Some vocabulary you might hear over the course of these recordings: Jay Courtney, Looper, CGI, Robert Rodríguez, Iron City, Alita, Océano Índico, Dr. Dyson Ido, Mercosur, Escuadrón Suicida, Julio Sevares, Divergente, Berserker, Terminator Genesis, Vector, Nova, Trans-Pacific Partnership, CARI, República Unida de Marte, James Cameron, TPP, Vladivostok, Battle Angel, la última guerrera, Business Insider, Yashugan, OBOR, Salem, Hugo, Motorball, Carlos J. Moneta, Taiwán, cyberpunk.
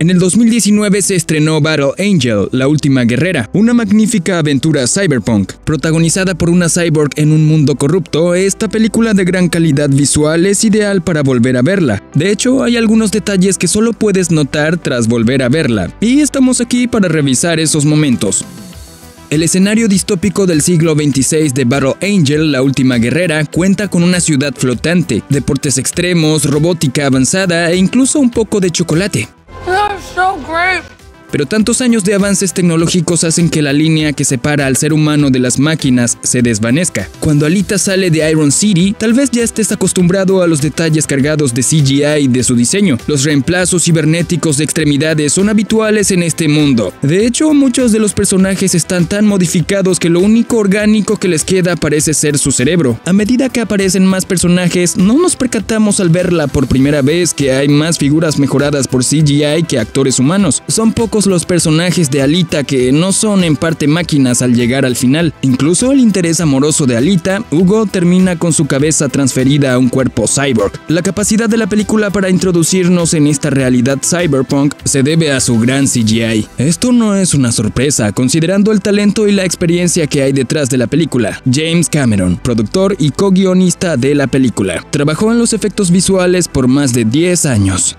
En el 2019 se estrenó Battle Angel, la última guerrera, una magnífica aventura cyberpunk. Protagonizada por una cyborg en un mundo corrupto, esta película de gran calidad visual es ideal para volver a verla. De hecho, hay algunos detalles que solo puedes notar tras volver a verla, y estamos aquí para revisar esos momentos. El escenario distópico del siglo XXVI de Battle Angel, la última guerrera, cuenta con una ciudad flotante, deportes extremos, robótica avanzada e incluso un poco de chocolate. Pero tantos años de avances tecnológicos hacen que la línea que separa al ser humano de las máquinas se desvanezca. Cuando Alita sale de Iron City, tal vez ya estés acostumbrado a los detalles cargados de CGI de su diseño. Los reemplazos cibernéticos de extremidades son habituales en este mundo. De hecho, muchos de los personajes están tan modificados que lo único orgánico que les queda parece ser su cerebro. A medida que aparecen más personajes, no nos percatamos al verla por primera vez que hay más figuras mejoradas por CGI que actores humanos. Son pocos los personajes de Alita que no son en parte máquinas al llegar al final. Incluso el interés amoroso de Alita, Hugo, termina con su cabeza transferida a un cuerpo cyborg. La capacidad de la película para introducirnos en esta realidad cyberpunk se debe a su gran CGI. Esto no es una sorpresa, considerando el talento y la experiencia que hay detrás de la película. James Cameron, productor y co-guionista de la película, trabajó en los efectos visuales por más de 10 años.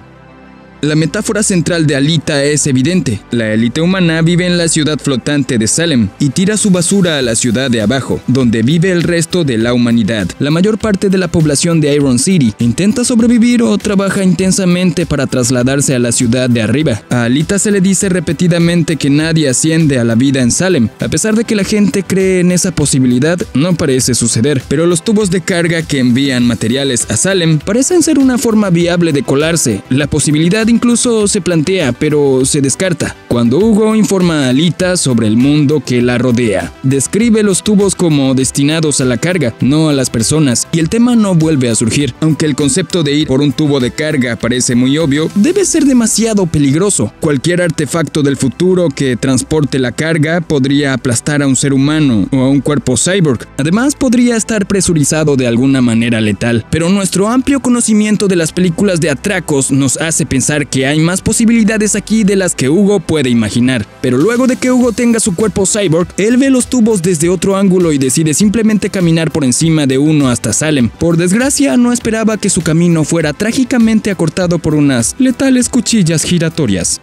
La metáfora central de Alita es evidente. La élite humana vive en la ciudad flotante de Salem y tira su basura a la ciudad de abajo, donde vive el resto de la humanidad. La mayor parte de la población de Iron City intenta sobrevivir o trabaja intensamente para trasladarse a la ciudad de arriba. A Alita se le dice repetidamente que nadie asciende a la vida en Salem. A pesar de que la gente cree en esa posibilidad, no parece suceder. Pero los tubos de carga que envían materiales a Salem parecen ser una forma viable de colarse. La posibilidad incluso se plantea, pero se descarta. Cuando Hugo informa a Alita sobre el mundo que la rodea, describe los tubos como destinados a la carga, no a las personas, y el tema no vuelve a surgir. Aunque el concepto de ir por un tubo de carga parece muy obvio, debe ser demasiado peligroso. Cualquier artefacto del futuro que transporte la carga podría aplastar a un ser humano o a un cuerpo cyborg. Además, podría estar presurizado de alguna manera letal. Pero nuestro amplio conocimiento de las películas de atracos nos hace pensar que hay más posibilidades aquí de las que Hugo puede imaginar. Pero luego de que Hugo tenga su cuerpo cyborg, él ve los tubos desde otro ángulo y decide simplemente caminar por encima de uno hasta Salem. Por desgracia, no esperaba que su camino fuera trágicamente acortado por unas letales cuchillas giratorias.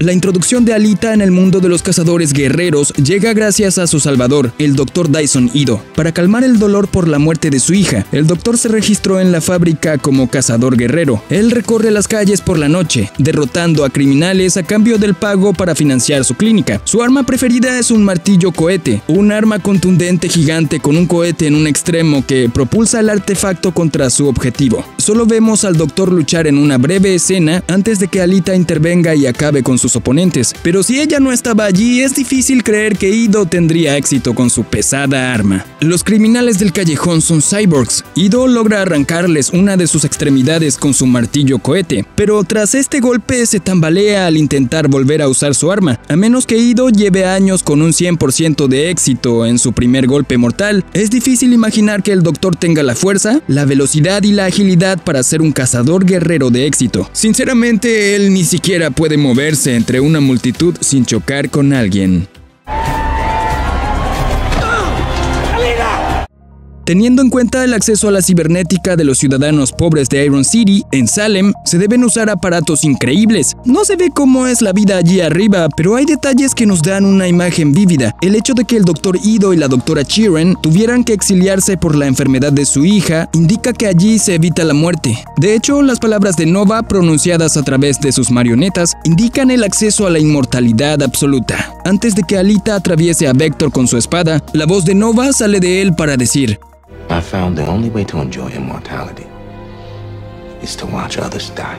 La introducción de Alita en el mundo de los cazadores guerreros llega gracias a su salvador, el Dr. Dyson Ido. Para calmar el dolor por la muerte de su hija, el doctor se registró en la fábrica como cazador guerrero. Él recorre las calles por la noche, derrotando a criminales a cambio del pago para financiar su clínica. Su arma preferida es un martillo cohete, un arma contundente gigante con un cohete en un extremo que propulsa el artefacto contra su objetivo. Solo vemos al doctor luchar en una breve escena antes de que Alita intervenga y acabe con sus oponentes, pero si ella no estaba allí, es difícil creer que Ido tendría éxito con su pesada arma. Los criminales del callejón son cyborgs. Ido logra arrancarles una de sus extremidades con su martillo cohete, pero tras este golpe se tambalea al intentar volver a usar su arma. A menos que Ido lleve años con un 100% de éxito en su primer golpe mortal, es difícil imaginar que el doctor tenga la fuerza, la velocidad y la agilidad para ser un cazador guerrero de éxito. Sinceramente, él ni siquiera puede moverse entre una multitud sin chocar con alguien. Teniendo en cuenta el acceso a la cibernética de los ciudadanos pobres de Iron City, en Salem se deben usar aparatos increíbles. No se ve cómo es la vida allí arriba, pero hay detalles que nos dan una imagen vívida. El hecho de que el Dr. Ido y la doctora Chiren tuvieran que exiliarse por la enfermedad de su hija indica que allí se evita la muerte. De hecho, las palabras de Nova, pronunciadas a través de sus marionetas, indican el acceso a la inmortalidad absoluta. Antes de que Alita atraviese a Vector con su espada, la voz de Nova sale de él para decir: I found the only way to enjoy immortality is to watch others die.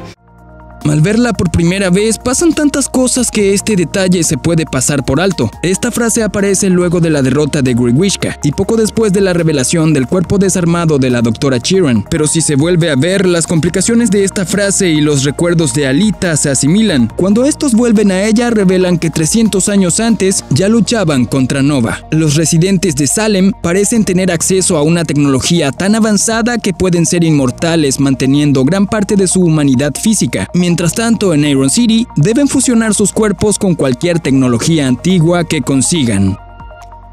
Al verla por primera vez, pasan tantas cosas que este detalle se puede pasar por alto. Esta frase aparece luego de la derrota de Grewishka y poco después de la revelación del cuerpo desarmado de la doctora Chiren. Pero si se vuelve a ver, las complicaciones de esta frase y los recuerdos de Alita se asimilan. Cuando estos vuelven a ella, revelan que 300 años antes ya luchaban contra Nova. Los residentes de Salem parecen tener acceso a una tecnología tan avanzada que pueden ser inmortales manteniendo gran parte de su humanidad física, mientras Mientras tanto, en Iron City, deben fusionar sus cuerpos con cualquier tecnología antigua que consigan.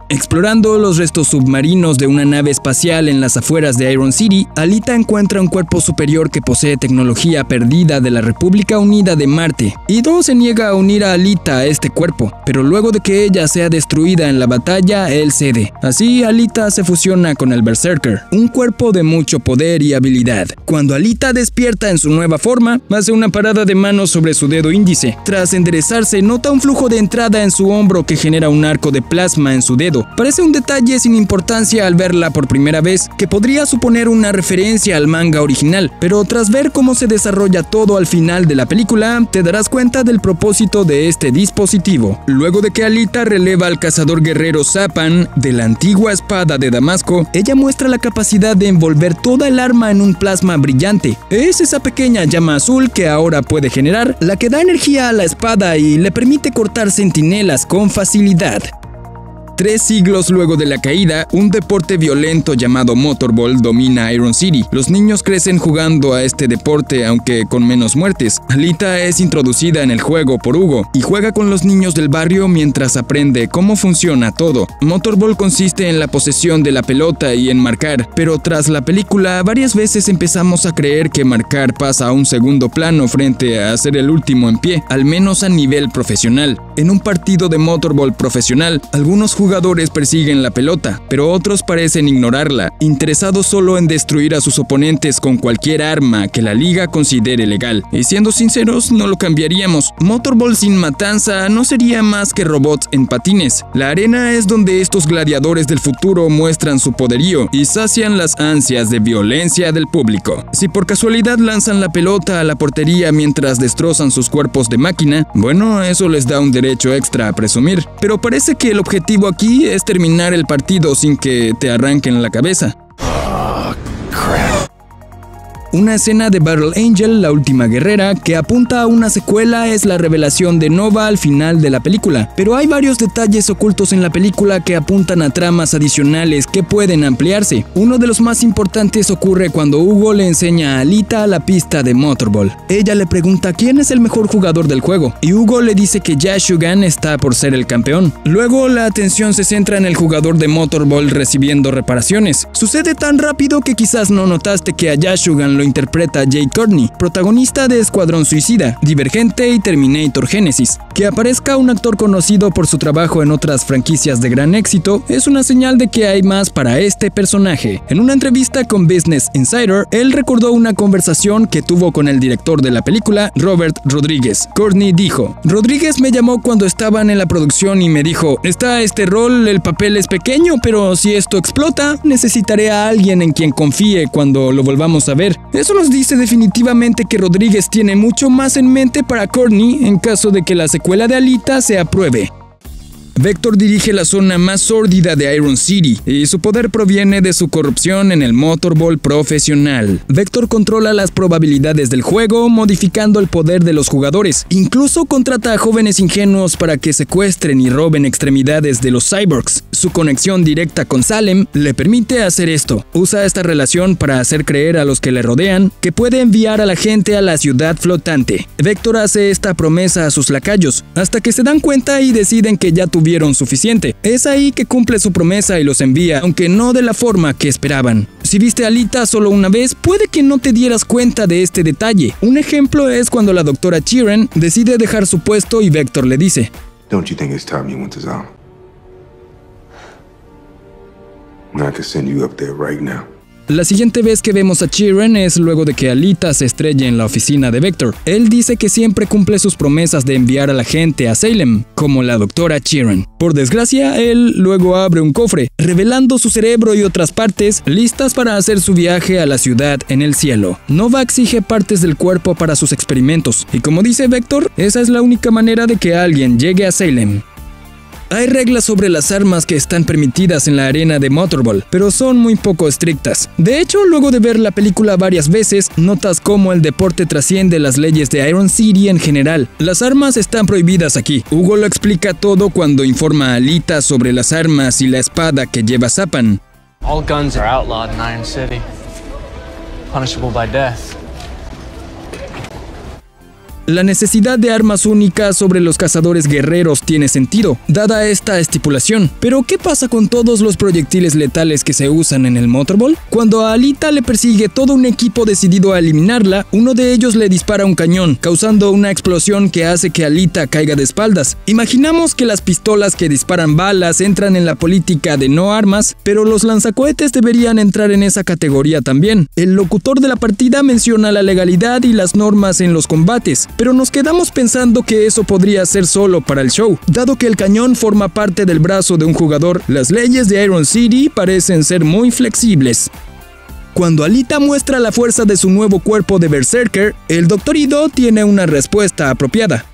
Explorando los restos submarinos de una nave espacial en las afueras de Iron City, Alita encuentra un cuerpo superior que posee tecnología perdida de la República Unida de Marte. Ido se niega a unir a Alita a este cuerpo, pero luego de que ella sea destruida en la batalla, él cede. Así, Alita se fusiona con el Berserker, un cuerpo de mucho poder y habilidad. Cuando Alita despierta en su nueva forma, hace una parada de manos sobre su dedo índice. Tras enderezarse, nota un flujo de entrada en su hombro que genera un arco de plasma en su dedo. Parece un detalle sin importancia al verla por primera vez, que podría suponer una referencia al manga original, pero tras ver cómo se desarrolla todo al final de la película, te darás cuenta del propósito de este dispositivo. Luego de que Alita releva al cazador guerrero Zapan de la antigua espada de Damasco, ella muestra la capacidad de envolver toda el arma en un plasma brillante. Es esa pequeña llama azul que ahora puede generar, la que da energía a la espada y le permite cortar centinelas con facilidad. 3 siglos luego de la caída, un deporte violento llamado Motorball domina Iron City. Los niños crecen jugando a este deporte, aunque con menos muertes. Alita es introducida en el juego por Hugo y juega con los niños del barrio mientras aprende cómo funciona todo. Motorball consiste en la posesión de la pelota y en marcar, pero tras la película varias veces empezamos a creer que marcar pasa a un segundo plano frente a ser el último en pie, al menos a nivel profesional. En un partido de Motorball profesional, algunos jugadores persiguen la pelota, pero otros parecen ignorarla, interesados solo en destruir a sus oponentes con cualquier arma que la liga considere legal. Y siendo sinceros, no lo cambiaríamos. Motorball sin matanza no sería más que robots en patines. La arena es donde estos gladiadores del futuro muestran su poderío y sacian las ansias de violencia del público. Si por casualidad lanzan la pelota a la portería mientras destrozan sus cuerpos de máquina, bueno, eso les da un derecho extra a presumir. Pero parece que el objetivo aquí es terminar el partido sin que te arranquen la cabeza. Una escena de Battle Angel, la última guerrera, que apunta a una secuela, es la revelación de Nova al final de la película, pero hay varios detalles ocultos en la película que apuntan a tramas adicionales que pueden ampliarse. Uno de los más importantes ocurre cuando Hugo le enseña a Alita la pista de Motorball. Ella le pregunta quién es el mejor jugador del juego, y Hugo le dice que Yashugan está por ser el campeón. Luego la atención se centra en el jugador de Motorball recibiendo reparaciones. Sucede tan rápido que quizás no notaste que a Yashugan lo interpreta Jay Courtney, protagonista de Escuadrón Suicida, Divergente y Terminator Genesis. Que aparezca un actor conocido por su trabajo en otras franquicias de gran éxito es una señal de que hay más para este personaje. En una entrevista con Business Insider, él recordó una conversación que tuvo con el director de la película, Robert Rodríguez. Courtney dijo: "Rodríguez me llamó cuando estaban en la producción y me dijo, está este rol, el papel es pequeño, pero si esto explota, necesitaré a alguien en quien confíe cuando lo volvamos a ver". Eso nos dice definitivamente que Rodríguez tiene mucho más en mente para Courtney en caso de que la secuela de Alita se apruebe. Vector dirige la zona más sórdida de Iron City y su poder proviene de su corrupción en el Motorball profesional. Vector controla las probabilidades del juego modificando el poder de los jugadores. Incluso contrata a jóvenes ingenuos para que secuestren y roben extremidades de los cyborgs. Su conexión directa con Salem le permite hacer esto. Usa esta relación para hacer creer a los que le rodean que puede enviar a la gente a la ciudad flotante. Vector hace esta promesa a sus lacayos hasta que se dan cuenta y deciden que ya tuvieron suficiente. Es ahí que cumple su promesa y los envía, aunque no de la forma que esperaban. Si viste a Alita solo una vez, puede que no te dieras cuenta de este detalle. Un ejemplo es cuando la doctora Chiren decide dejar su puesto y Vector le dice: "Don't you think it's time you went to Zapan? I could send you up there right now". La siguiente vez que vemos a Chiren es luego de que Alita se estrelle en la oficina de Vector. Él dice que siempre cumple sus promesas de enviar a la gente a Salem, como la doctora Chiren. Por desgracia, él luego abre un cofre, revelando su cerebro y otras partes listas para hacer su viaje a la ciudad en el cielo. Nova exige partes del cuerpo para sus experimentos, y como dice Vector, esa es la única manera de que alguien llegue a Salem. Hay reglas sobre las armas que están permitidas en la arena de Motorball, pero son muy poco estrictas. De hecho, luego de ver la película varias veces, notas cómo el deporte trasciende las leyes de Iron City en general. Las armas están prohibidas aquí. Hugo lo explica todo cuando informa a Alita sobre las armas y la espada que lleva Zapan. All guns are outlawed in Iron City, punishable by death. La necesidad de armas únicas sobre los cazadores guerreros tiene sentido, dada esta estipulación. Pero ¿qué pasa con todos los proyectiles letales que se usan en el Motorball? Cuando a Alita le persigue todo un equipo decidido a eliminarla, uno de ellos le dispara un cañón, causando una explosión que hace que Alita caiga de espaldas. Imaginamos que las pistolas que disparan balas entran en la política de no armas, pero los lanzacohetes deberían entrar en esa categoría también. El locutor de la partida menciona la legalidad y las normas en los combates, pero nos quedamos pensando que eso podría ser solo para el show. Dado que el cañón forma parte del brazo de un jugador, las leyes de Iron City parecen ser muy flexibles. Cuando Alita muestra la fuerza de su nuevo cuerpo de Berserker, el Dr. Ido tiene una respuesta apropiada.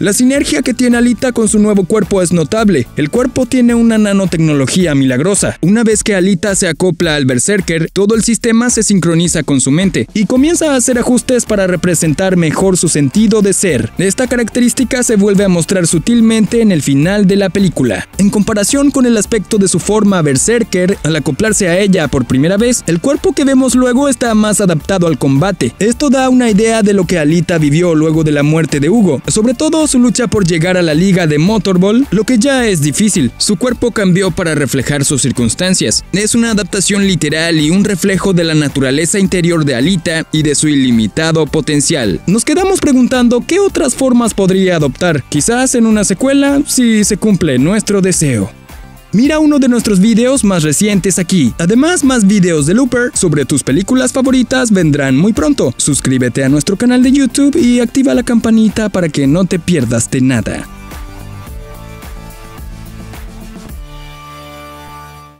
La sinergia que tiene Alita con su nuevo cuerpo es notable. El cuerpo tiene una nanotecnología milagrosa. Una vez que Alita se acopla al Berserker, todo el sistema se sincroniza con su mente y comienza a hacer ajustes para representar mejor su sentido de ser. Esta característica se vuelve a mostrar sutilmente en el final de la película. En comparación con el aspecto de su forma Berserker, al acoplarse a ella por primera vez, el cuerpo que vemos luego está más adaptado al combate. Esto da una idea de lo que Alita vivió luego de la muerte de Hugo, sobre todo su lucha por llegar a la liga de Motorball, lo que ya es difícil. Su cuerpo cambió para reflejar sus circunstancias. Es una adaptación literal y un reflejo de la naturaleza interior de Alita y de su ilimitado potencial. Nos quedamos preguntando qué otras formas podría adoptar, quizás en una secuela, si se cumple nuestro deseo. Mira uno de nuestros videos más recientes aquí. Además, más videos de Looper sobre tus películas favoritas vendrán muy pronto. Suscríbete a nuestro canal de YouTube y activa la campanita para que no te pierdas de nada.